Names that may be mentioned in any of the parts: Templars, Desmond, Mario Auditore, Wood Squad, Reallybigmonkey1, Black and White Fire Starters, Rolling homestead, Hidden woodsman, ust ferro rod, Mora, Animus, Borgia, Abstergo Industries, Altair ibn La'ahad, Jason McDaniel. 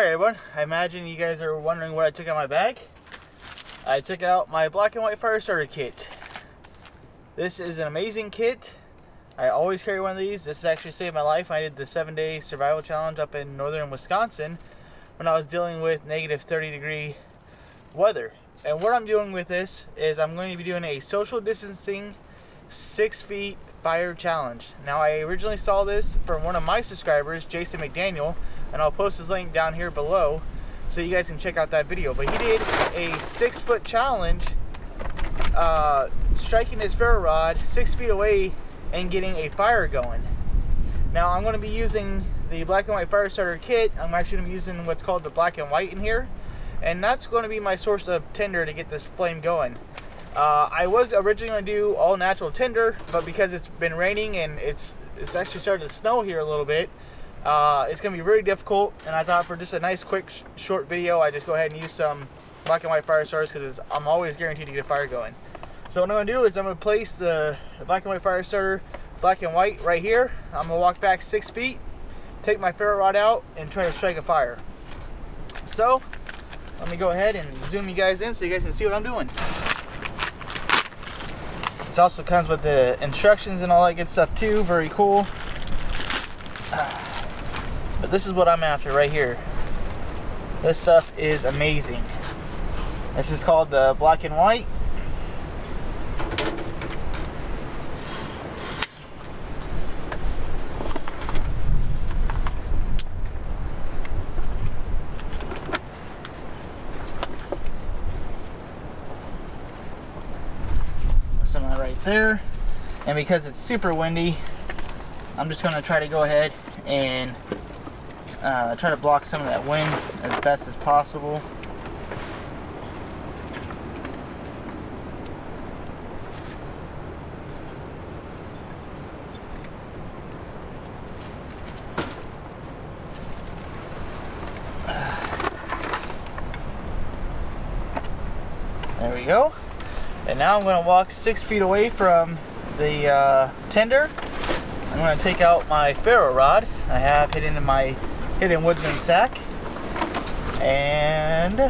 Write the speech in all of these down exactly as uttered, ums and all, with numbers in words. Alright everyone, I imagine you guys are wondering what I took out of my bag. I took out my Black and White Fire Starter kit. This is an amazing kit. I always carry one of these. This actually saved my life. I did the seven day survival challenge up in northern Wisconsin when I was dealing with negative thirty degree weather. And what I'm doing with this is I'm going to be doing a social distancing six feet fire challenge. Now, I originally saw this from one of my subscribers, Jason McDaniel, and I'll post his link down here below so you guys can check out that video. But he did a six foot challenge, uh, striking his ferro rod six feet away and getting a fire going. Now, I'm going to be using the Black and White Fire Starter kit. I'm actually going to be using what's called the Black and White in here, and that's going to be my source of tinder to get this flame going. Uh, I was originally going to do all natural tinder, but because it's been raining and it's it's actually started to snow here a little bit, uh, it's going to be really difficult. And I thought for just a nice, quick, sh short video, I just go ahead and use some Black and White Fire Starters because I'm always guaranteed to get a fire going. So what I'm going to do is I'm going to place the, the Black and White Fire Starter, Black and White, right here. I'm going to walk back six feet, take my ferro rod out, and try to strike a fire. So let me go ahead and zoom you guys in so you guys can see what I'm doing. This also comes with the instructions and all that good stuff too. Very cool. But this is what I'm after right here. This stuff is amazing. This is called the Black and White. There, and because it's super windy, I'm just going to try to go ahead and uh, try to block some of that wind as best as possible. There we go. And now I'm going to walk six feet away from the uh, tinder. I'm going to take out my ferro rod I have hidden in my Hidden Woodsman sack. And no,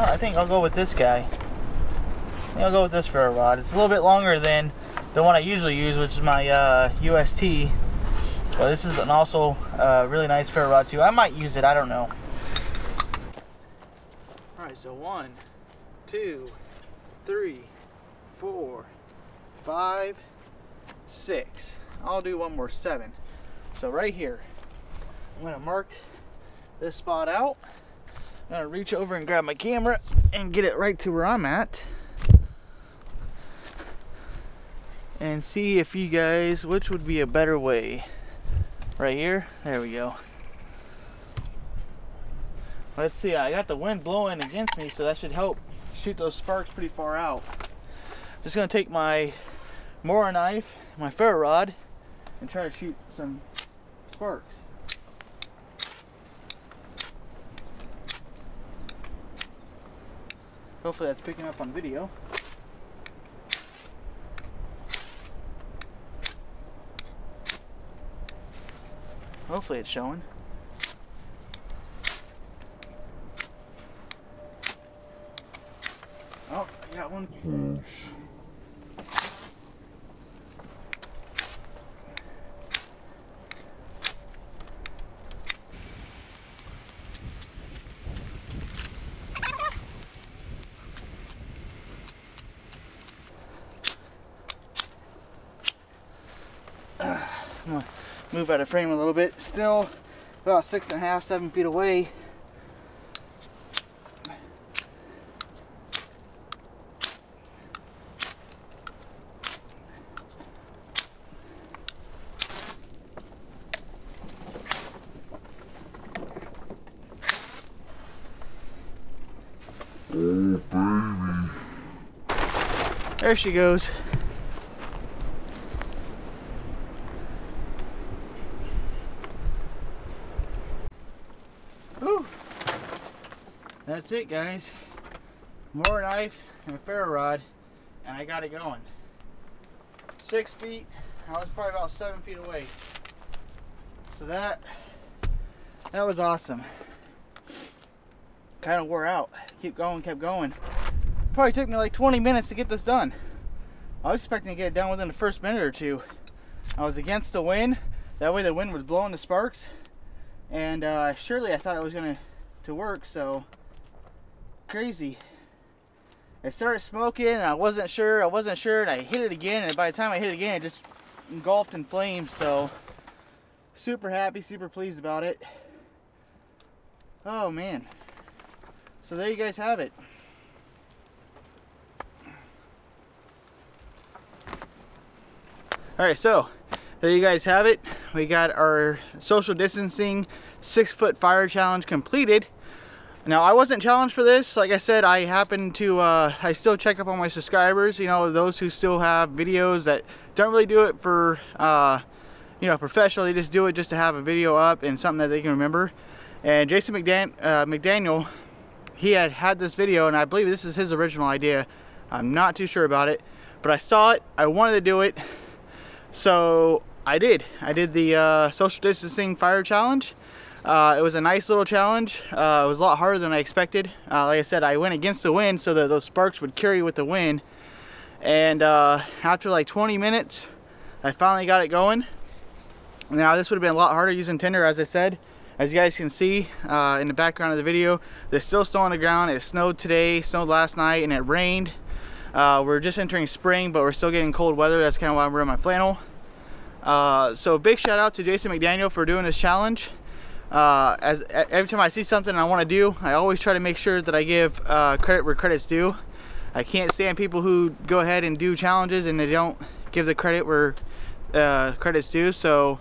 I think I'll go with this guy. I think I'll go with this ferro rod. It's a little bit longer than the one I usually use, which is my uh, U S T. But this is an also uh, really nice ferro rod too. I might use it, I don't know. Alright, so one, two, three, four, five, six. I'll do one more, seven. So right here, I'm gonna mark this spot out. I'm gonna reach over and grab my camera and get it right to where I'm at. And see if you guys, which would be a better way? Right here, there we go. Let's see, I got the wind blowing against me, so that should help shoot those sparks pretty far out. Just gonna take my Mora knife, my ferro rod, and try to shoot some sparks. Hopefully that's picking up on video. Hopefully it's showing. Oh, I got one. Yes. Uh, I'm gonna move out of frame a little bit. Still about six and a half, seven feet away. There she goes. Whew. That's it, guys. More knife and a ferro rod, and I got it going. Six feet. I was probably about seven feet away. So that That was awesome. Kind of wore out. Keep going, kept going. Probably took me like twenty minutes to get this done. I was expecting to get it done within the first minute or two. I was against the wind. That way the wind was blowing the sparks. And uh, surely I thought it was going to work, so crazy. It started smoking and I wasn't sure, I wasn't sure, and I hit it again, and by the time I hit it again, it just engulfed in flames, so super happy, super pleased about it. Oh man. So there you guys have it. Alright, so there you guys have it. We got our social distancing six foot fire challenge completed. Now, I wasn't challenged for this. Like I said, I happen to, uh, I still check up on my subscribers, you know, those who still have videos that don't really do it for, uh, you know, professionally, just do it just to have a video up and something that they can remember. And Jason McDan uh, McDaniel, he had had this video, and I believe this is his original idea. I'm not too sure about it, but I saw it, I wanted to do it, so I did. I did the uh, social distancing fire challenge. Uh, it was a nice little challenge. Uh, it was a lot harder than I expected. Uh, like I said, I went against the wind so that those sparks would carry with the wind. And uh, after like twenty minutes, I finally got it going. Now, this would have been a lot harder using tinder, as I said. As you guys can see uh, in the background of the video, there's still snow on the ground. It snowed today, snowed last night, and it rained. Uh, we're just entering spring, but we're still getting cold weather. That's kind of why I'm wearing my flannel. Uh, so big shout out to Jason McDaniel for doing this challenge. Uh, as every time I see something I want to do, I always try to make sure that I give uh, credit where credit's due. I can't stand people who go ahead and do challenges and they don't give the credit where uh, credit's due. So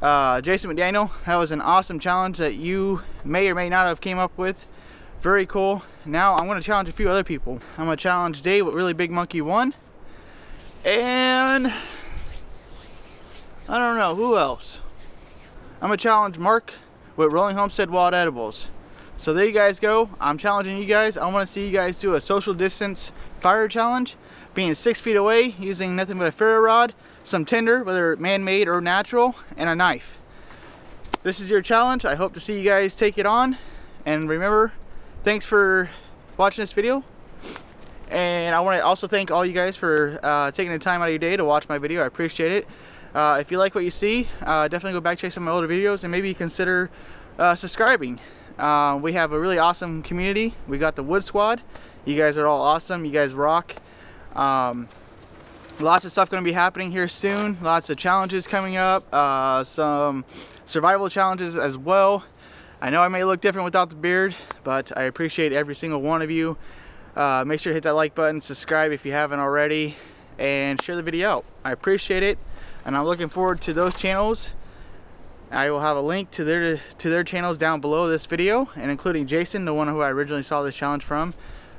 uh, Jason McDaniel, that was an awesome challenge that you may or may not have came up with. Very cool. Now I'm going to challenge a few other people. I'm going to challenge Dave with Really Big Monkey one, and I don't know who else. I'm going to challenge Mark with Rolling Homestead Wild Edibles. So there you guys go. I'm challenging you guys. I want to see you guys do a social distance fire challenge, being six feet away, using nothing but a ferro rod, some tinder, whether man-made or natural, and a knife. This is your challenge. I hope to see you guys take it on. And remember, thanks for watching this video. And I want to also thank all you guys for uh, taking the time out of your day to watch my video. I appreciate it. Uh, if you like what you see, uh, definitely go back, check some of my older videos, and maybe consider uh, subscribing. Uh, we have a really awesome community. We got the Wood Squad. You guys are all awesome. You guys rock. Um, lots of stuff going to be happening here soon. Lots of challenges coming up. Uh, some survival challenges as well. I know I may look different without the beard, but I appreciate every single one of you. Uh, make sure to hit that like button, subscribe if you haven't already, and share the video out. I appreciate it. And I'm looking forward to those channels. I will have a link to their to their channels down below this video, and including Jason, the one who I originally saw this challenge from.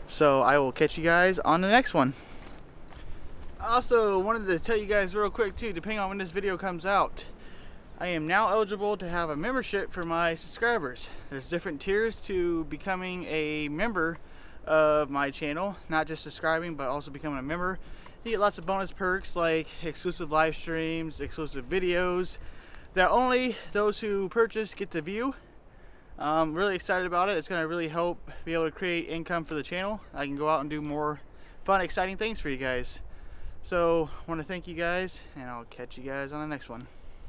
So I will catch you guys on the next one. I also wanted to tell you guys real quick too, depending on when this video comes out, I am now eligible to have a membership for my subscribers. There's different tiers to becoming a member of my channel, not just subscribing, but also becoming a member. You get lots of bonus perks like exclusive live streams, exclusive videos that only those who purchase get to view. I'm really excited about it. It's going to really help be able to create income for the channel. I can go out and do more fun, exciting things for you guys. So I want to thank you guys, and I'll catch you guys on the next one.